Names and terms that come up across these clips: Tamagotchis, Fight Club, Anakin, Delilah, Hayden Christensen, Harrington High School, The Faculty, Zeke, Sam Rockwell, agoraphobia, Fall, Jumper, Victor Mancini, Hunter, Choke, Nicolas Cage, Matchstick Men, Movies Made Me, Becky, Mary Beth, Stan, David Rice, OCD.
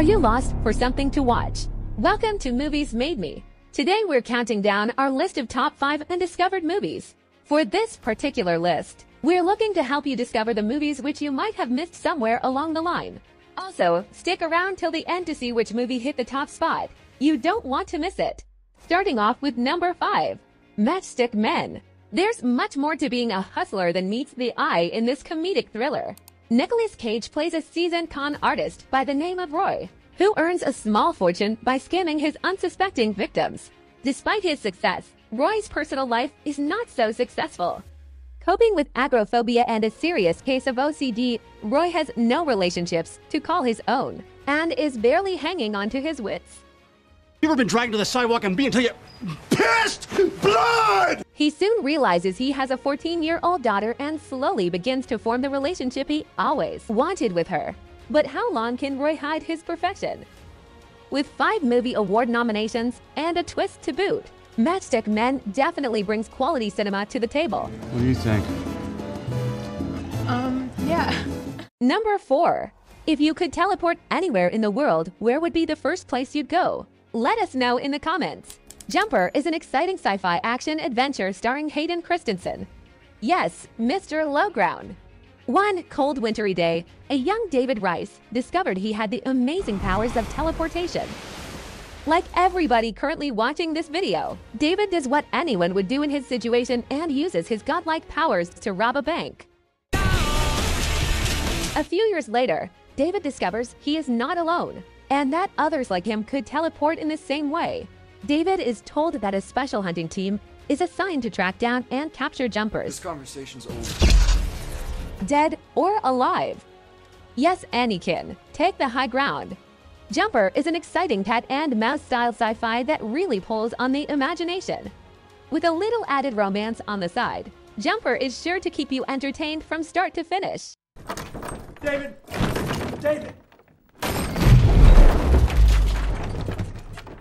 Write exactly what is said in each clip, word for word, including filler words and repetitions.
Are you lost for something to watch? Welcome to Movies Made Me. Today we're counting down our list of top five undiscovered movies. For this particular list, we're looking to help you discover the movies which you might have missed somewhere along the line. Also, stick around till the end to see which movie hit the top spot. You don't want to miss it. Starting off with number five, Matchstick Men. There's much more to being a hustler than meets the eye in this comedic thriller. Nicolas Cage plays a seasoned con artist by the name of Roy, who earns a small fortune by scamming his unsuspecting victims. Despite his success, Roy's personal life is not so successful. Coping with agoraphobia and a serious case of O C D, Roy has no relationships to call his own and is barely hanging on to his wits. You ever been dragged to the sidewalk and be until you pissed blood? He soon realizes he has a fourteen-year-old daughter and slowly begins to form the relationship he always wanted with her. But how long can Roy hide his perfection? With five movie award nominations and a twist to boot, Matchstick Men definitely brings quality cinema to the table. What do you think? Um, yeah. Number four. If you could teleport anywhere in the world, where would be the first place you'd go? Let us know in the comments. Jumper is an exciting sci-fi action adventure starring Hayden Christensen. Yes, Mister Lowground. One cold wintry day, a young David Rice discovered he had the amazing powers of teleportation. Like everybody currently watching this video, David does what anyone would do in his situation and uses his godlike powers to rob a bank. A few years later, David discovers he is not alone, and that others like him could teleport in the same way. David is told that a special hunting team is assigned to track down and capture Jumpers. This conversation's over. Dead or alive. Yes, Anakin, take the high ground. Jumper is an exciting cat and mouse style sci-fi that really pulls on the imagination. With a little added romance on the side, Jumper is sure to keep you entertained from start to finish. David! David!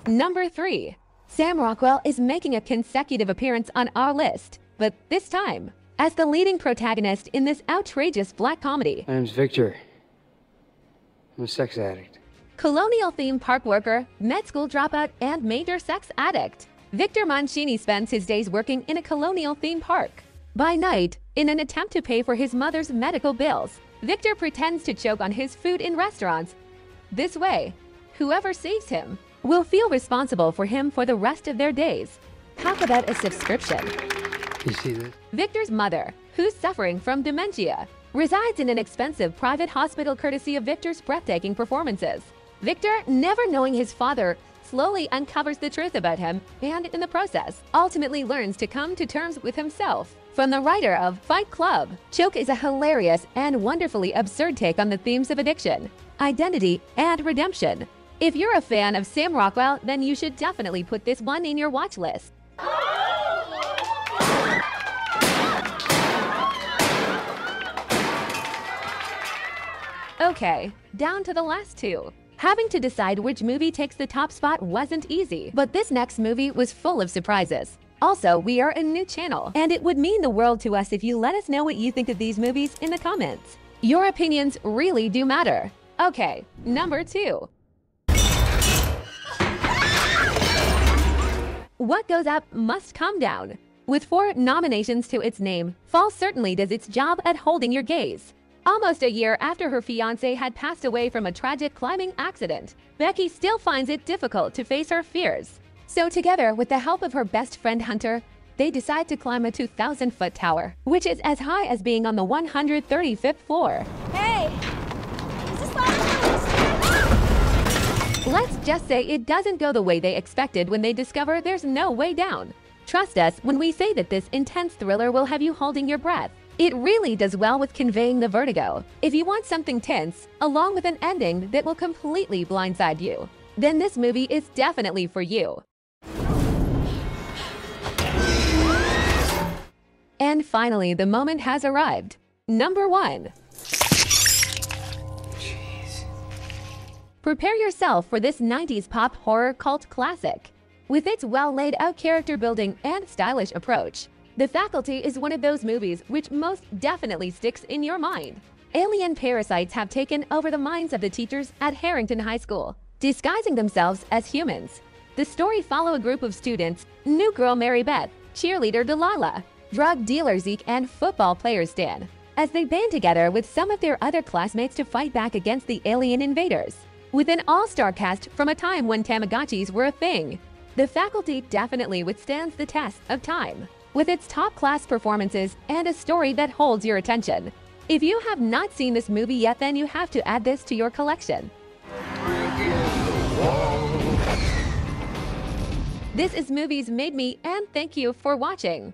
Number three. Sam Rockwell is making a consecutive appearance on our list, but this time as the leading protagonist in this outrageous black comedy. My name's Victor. I'm a sex addict. Colonial-themed park worker, med school dropout, and major sex addict. Victor Mancini spends his days working in a colonial-themed park. By night, in an attempt to pay for his mother's medical bills, Victor pretends to choke on his food in restaurants. This way, whoever saves him will feel responsible for him for the rest of their days. Talk about a subscription. You see that? Victor's mother, who's suffering from dementia, resides in an expensive private hospital courtesy of Victor's breathtaking performances. Victor, never knowing his father, slowly uncovers the truth about him and, in the process, ultimately learns to come to terms with himself. From the writer of Fight Club, Choke is a hilarious and wonderfully absurd take on the themes of addiction, identity, and redemption. If you're a fan of Sam Rockwell, then you should definitely put this one in your watch list. Okay, down to the last two. Having to decide which movie takes the top spot wasn't easy, but this next movie was full of surprises. Also, we are a new channel, and it would mean the world to us if you let us know what you think of these movies in the comments. Your opinions really do matter. Okay, number two. What goes up must come down. With four nominations to its name, Fall certainly does its job at holding your gaze. Almost a year after her fiancé had passed away from a tragic climbing accident, Becky still finds it difficult to face her fears. So together, with the help of her best friend Hunter, they decide to climb a two thousand foot tower, which is as high as being on the one hundred thirty-fifth floor. Hey! Is this Let's just say it doesn't go the way they expected when they discover there's no way down. Trust us when we say that this intense thriller will have you holding your breath. It really does well with conveying the vertigo. If you want something tense, along with an ending that will completely blindside you, then this movie is definitely for you. And finally, the moment has arrived. Number one. Prepare yourself for this nineties pop horror cult classic. With its well-laid-out character building and stylish approach, The Faculty is one of those movies which most definitely sticks in your mind. Alien parasites have taken over the minds of the teachers at Harrington High School, disguising themselves as humans. The story follows a group of students, new girl Mary Beth, cheerleader Delilah, drug dealer Zeke, and football player Stan, as they band together with some of their other classmates to fight back against the alien invaders. With an all-star cast from a time when Tamagotchis were a thing, The Faculty definitely withstands the test of time, with its top-class performances and a story that holds your attention. If you have not seen this movie yet, then you have to add this to your collection. This is Movies Made Me, and thank you for watching.